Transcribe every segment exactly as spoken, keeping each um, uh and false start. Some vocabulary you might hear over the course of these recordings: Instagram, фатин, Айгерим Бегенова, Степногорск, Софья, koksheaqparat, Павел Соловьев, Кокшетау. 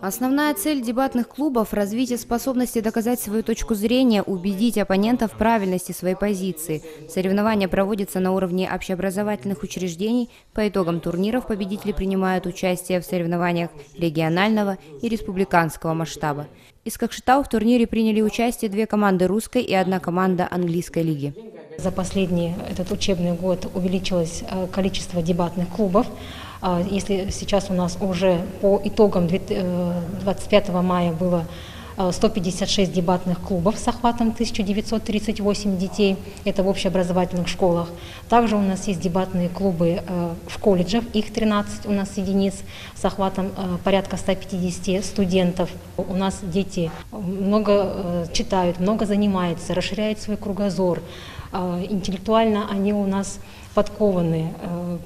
Основная цель дебатных клубов – развитие способности доказать свою точку зрения, убедить оппонентов в правильности своей позиции. Соревнования проводятся на уровне общеобразовательных учреждений. По итогам турниров победители принимают участие в соревнованиях регионального и республиканского масштаба. Из Кокшетау в турнире приняли участие две команды русской и одна команда английской лиги. За последний этот учебный год увеличилось количество дебатных клубов. Если сейчас у нас уже по итогам двадцать пятого мая было сто пятьдесят шесть дебатных клубов с охватом тысяча девятьсот тридцать восемь детей, это в общеобразовательных школах. Также у нас есть дебатные клубы в колледжах, их тринадцать у нас единиц с охватом порядка ста пятидесяти студентов. У нас дети много читают, много занимаются, расширяют свой кругозор. Интеллектуально они у нас подкованы,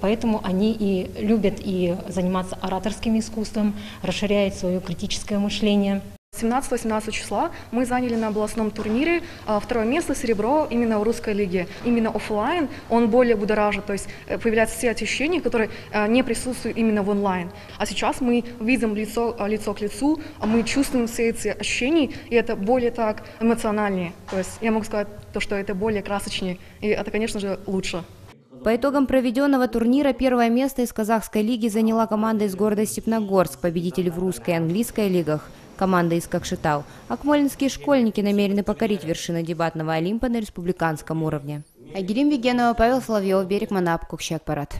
поэтому они и любят и заниматься ораторским искусством, расширяют свое критическое мышление. семнадцатого-восемнадцатого числа мы заняли на областном турнире второе место, серебро именно в русской лиге. Именно офлайн он более будоражит, то есть появляются все ощущения, которые не присутствуют именно в онлайн. А сейчас мы видим лицо, лицо к лицу, мы чувствуем все эти ощущения, и это более так эмоциональнее. То есть я могу сказать, то, что это более красочнее, и это, конечно же, лучше. По итогам проведенного турнира первое место из казахской лиги заняла команда из города Степногорск, победители в русской и английской лигах. Команда из Кокшетау. Акмолинские школьники намерены покорить вершины дебатного олимпа на республиканском уровне. Айгерим Бегенова, Павел Соловьев, Берег Манап, Кокши Акпарат.